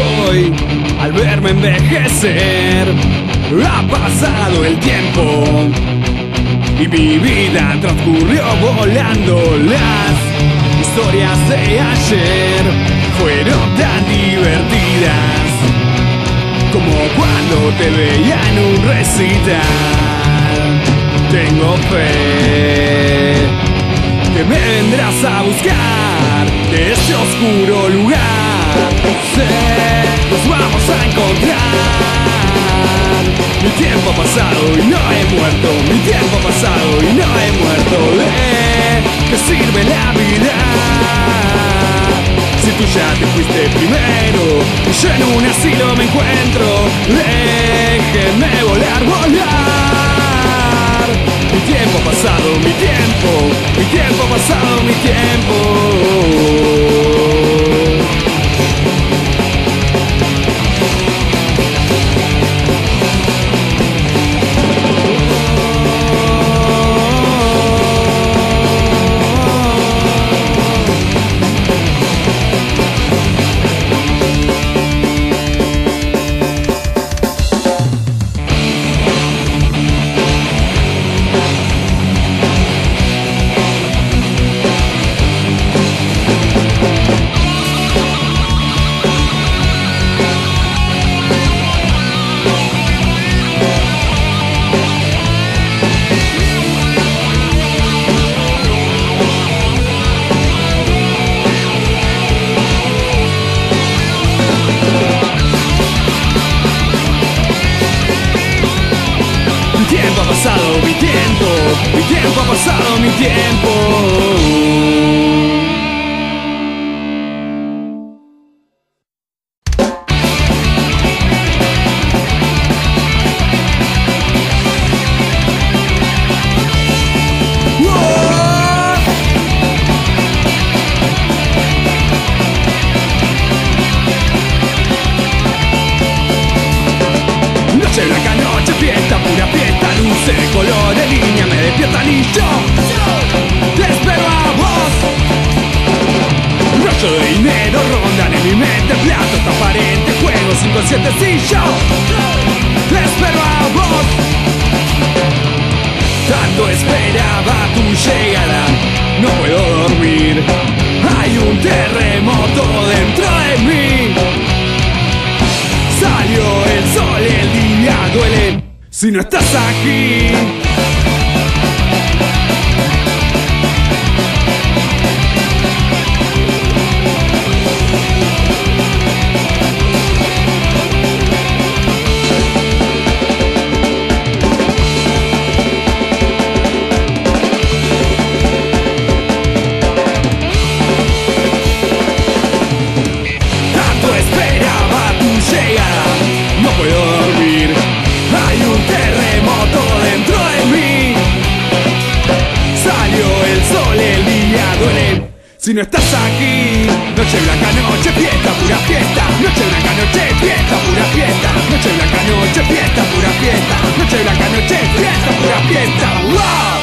Hoy, al verme envejecer, ha pasado el tiempo y mi vida transcurrió volando. Las historias de ayer fueron tan divertidas como cuando te veía en un recital. Tengo fe que me vendrás a buscar de este oscuro lugar. Nos vamos a encontrar. Mi tiempo ha pasado y no he muerto. Mi tiempo ha pasado y no he muerto. ¿De qué sirve la vida si tú ya te fuiste primero? Yo en un asilo me encuentro. Déjenme volar, volar. Mi tiempo ha pasado, mi tiempo. Mi tiempo ha pasado, mi tiempo. Mi tiempo ha pasado, mi tiempo. Inconscientes y yo te espero a vos. Tanto esperaba tu llegada, no puedo dormir. Hay un terremoto dentro de mí. Salió el sol, el día duele si no estás aquí. Si no estás aquí, noche blanca, noche fiesta, pura fiesta. Noche blanca, noche fiesta, pura fiesta. Noche blanca, noche fiesta, pura fiesta. Noche blanca, noche fiesta, pura fiesta. ¡Wow!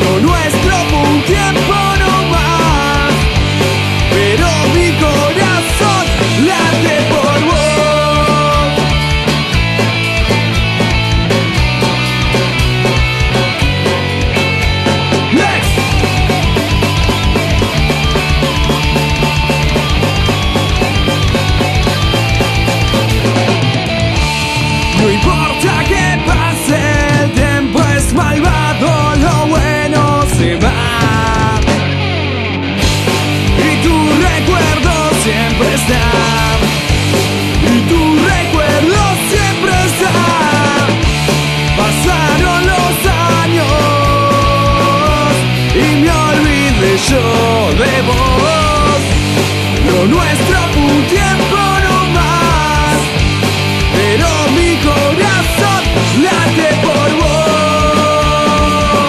Lo nuestro fue un tiempo nomás, pero mi yo de vos. Lo nuestro un tiempo no más, pero mi corazón late por vos,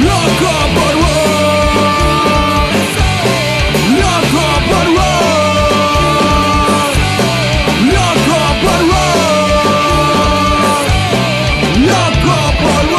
loco por vos, loco por vos, loco por vos, loco por vos.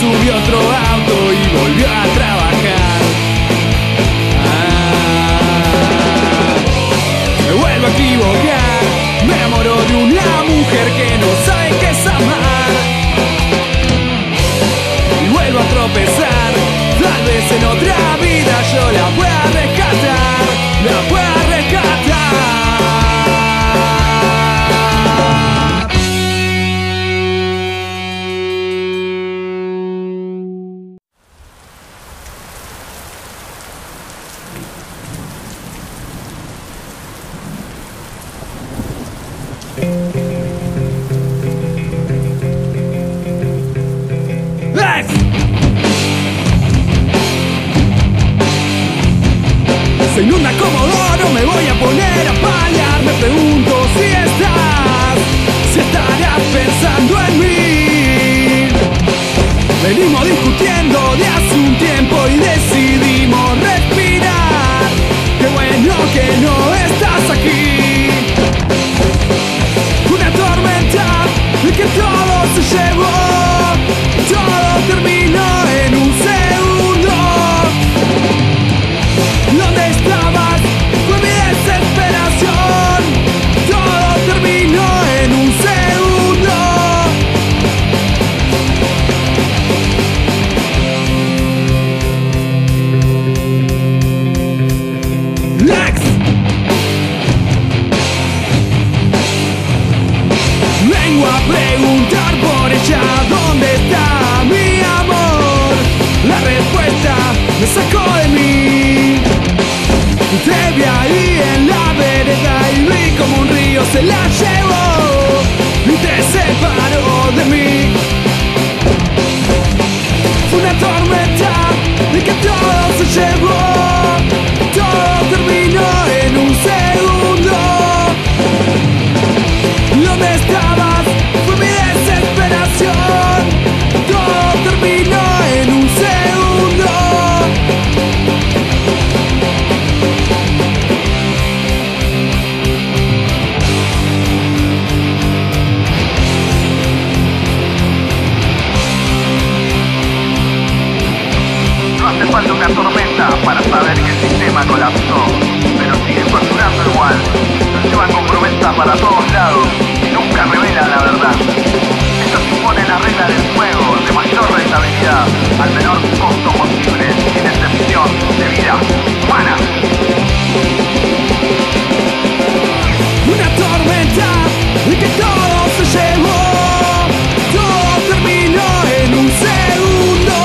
Subió se inunda como oro, me voy a poner a paliar. Me pregunto si estarás pensando en mí. Venimos discutiendo de hace un tiempo y decidimos respirar. Qué bueno que no estás aquí. Una tormenta en que todo se llevó, todo terminó en un segundo. ¿Dónde estabas? Fue mi desesperación. Todo terminó en un segundo. Vengo a preguntar por ella, ¿dónde está mi amor? La respuesta me sacó de mí. Te vi ahí en la vereda y vi como un río se la llevó y te separó de mí. Fue una tormenta de que todo se llevó, todo terminó en un segundo. ¿Dónde estabas? Fue mi desesperación, todo terminó en un segundo. Hace falta una tormenta para saber que el sistema colapsó, pero sigue facturando igual. Nos llevan con promesas para todos lados y nunca revelan la verdad. Esto supone la regla del juego de mayor rentabilidad al menor costo posible, sin excepción de vida humana. Una tormenta en que todo se llevó, todo terminó en un segundo.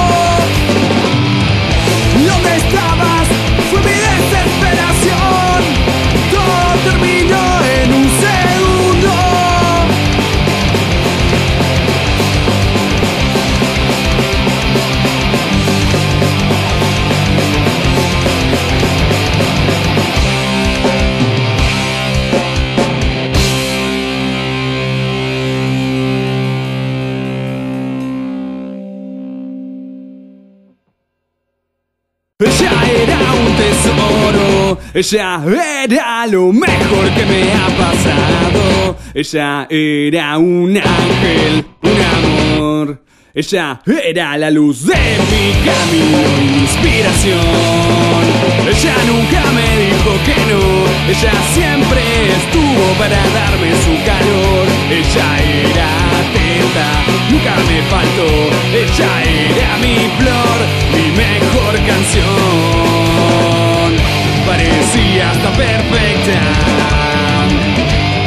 ¿Dónde estabas? Fue mi desesperación, todo terminó en un segundo. Ella era lo mejor que me ha pasado. Ella era un ángel, un amor. Ella era la luz de mi camino, inspiración. Ella nunca me dijo que no. Ella siempre estuvo para darme su calor. Ella era atenta, nunca me faltó. Ella era mi flor, mi mejor canción. Parecía hasta perfecta,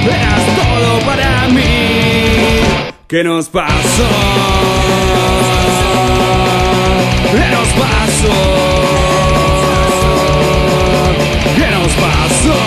eras todo para mí. ¿Qué nos pasó? ¿Qué nos pasó? ¿Qué nos pasó?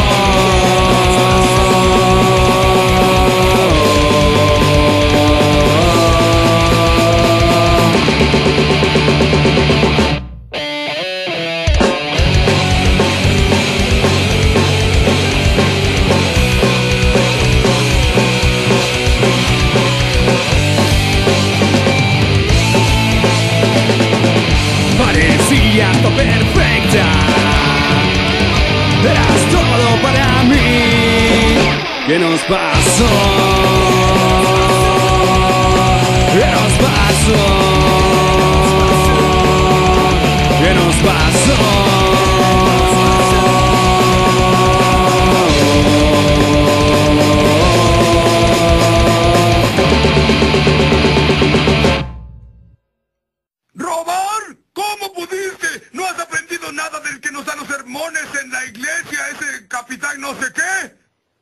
Perfecta, eras todo para mí. ¿Qué nos pasó? ¿Qué nos pasó? ¿Qué nos pasó? No sé qué.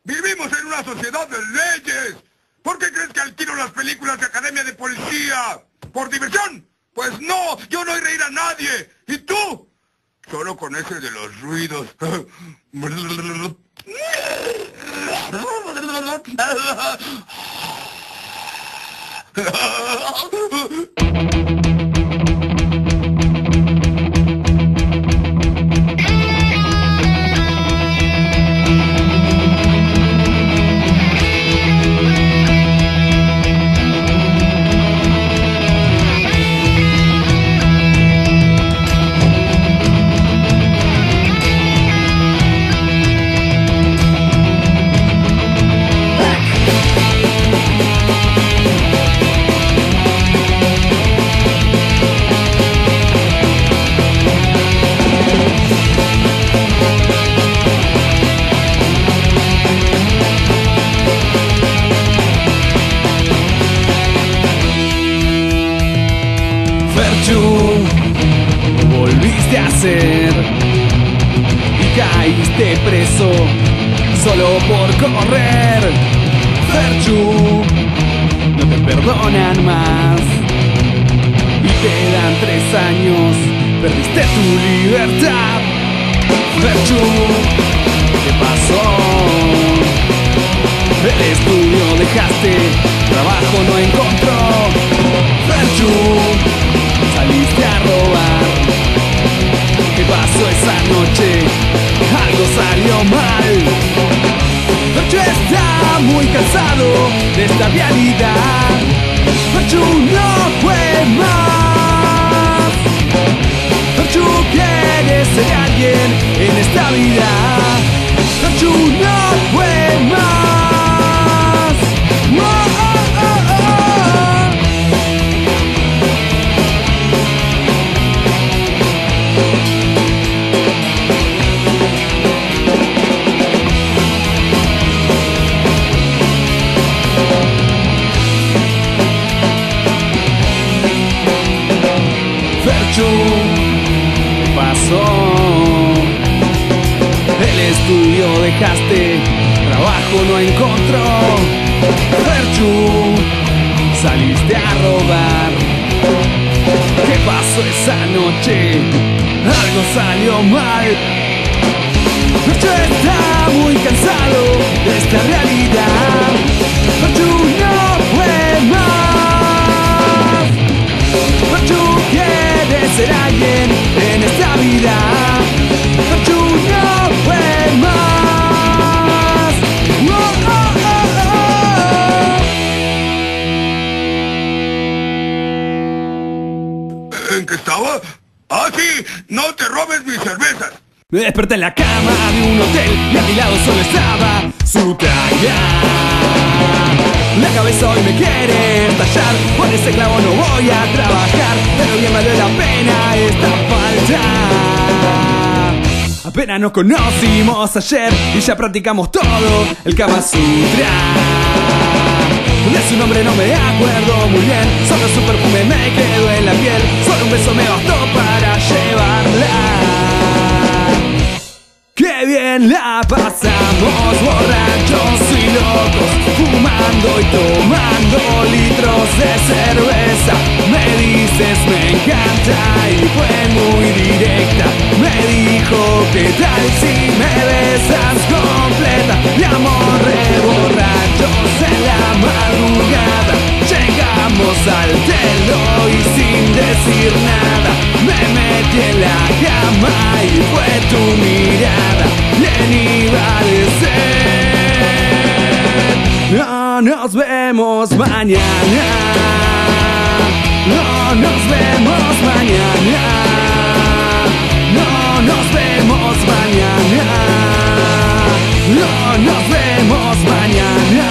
Vivimos en una sociedad de leyes. ¿Por qué crees que alquilo las películas de academia de policía? ¿Por diversión? Pues no, yo no iré a reír a nadie. ¿Y tú? Solo con ese de los ruidos. hacer. Y caíste preso solo por correr. Ferchu, no te perdonan más y te dan 3 años. Perdiste tu libertad. Ferchu, ¿qué pasó? El estudio dejaste, trabajo no encontró. Ferchu, saliste a robar. ¿Qué pasó esa noche? Algo salió mal. Ferchu está muy cansado de esta realidad. Ferchu no fue más. Ferchu quiere ser alguien en esta vida. Ferchu no fue más. Ferchu, ¿qué pasó? El estudio dejaste, trabajo no encontró. Ferchu, saliste a robar. ¿Qué pasó esa noche? Algo salió mal. Ferchu está muy cansado de esta realidad. Ferchu no fue más. Ferchu quiere ser alguien en esta vida. Ferchu no fue más. ¿En qué estaba? ¡Ah, sí! ¡No te robes mis cervezas! Me desperté en la cama de un hotel y a mi lado solo estaba su tanga. La cabeza hoy me quiere estallar, con ese clavo no voy a trabajar, pero bien valió la pena esta falta. Apenas nos conocimos ayer y ya practicamos todo el Kama Sutra. De su nombre no me acuerdo muy bien, solo su perfume me quedó en la piel, solo un beso me bastó para llevarla. ¡Qué bien la pasamos! Borrachos y locos, fumando y tomando litros de cerveza. Me dices me encanta y fue muy directa. Me dijo ¿qué tal si me besas completa? Mi amor, reborrachos en la madrugada. Llegamos al telo y sin decir nada me metí en la cama y fue tu mirada. Lenny Valecer, no nos vemos mañana. No nos vemos mañana. No nos vemos mañana. No nos vemos mañana.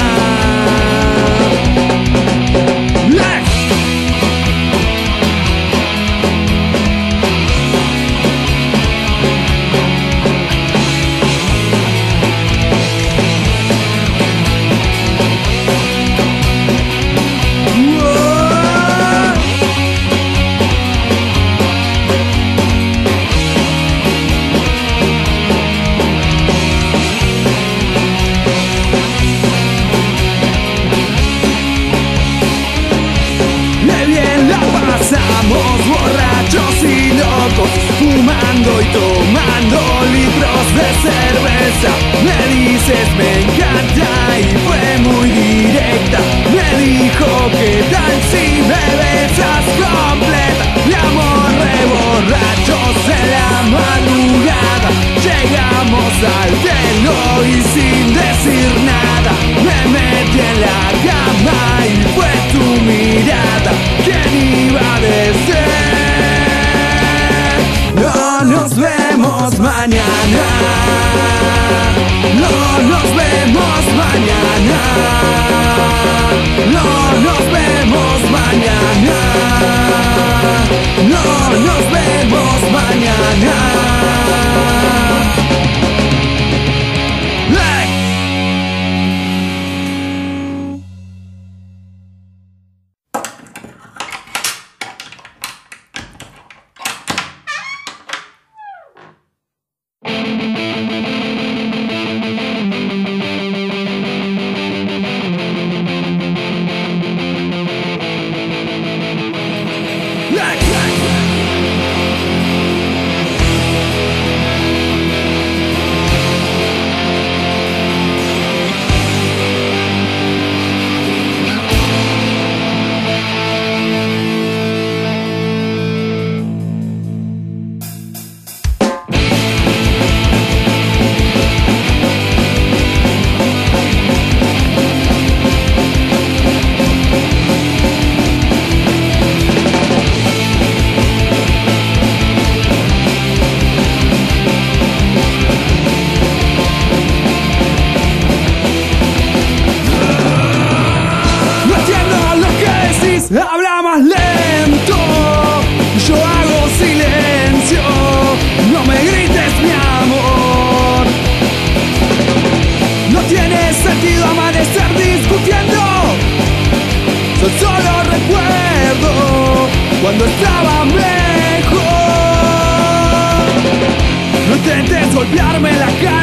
Borrachos y locos, fumando y tomando litros de cerveza. Me dices me encanta y fue muy directa. Me dijo ¿qué tal si me besas completa? Mi amor, reborrachos en la madrugada. Llegamos al telo y sin decir nada me metí en la cama y fue tu mirada. ¿Quién iba a decir? No nos vemos mañana. No nos vemos mañana. No nos vemos mañana. No nos vemos mañana. No intentes golpearme la cara.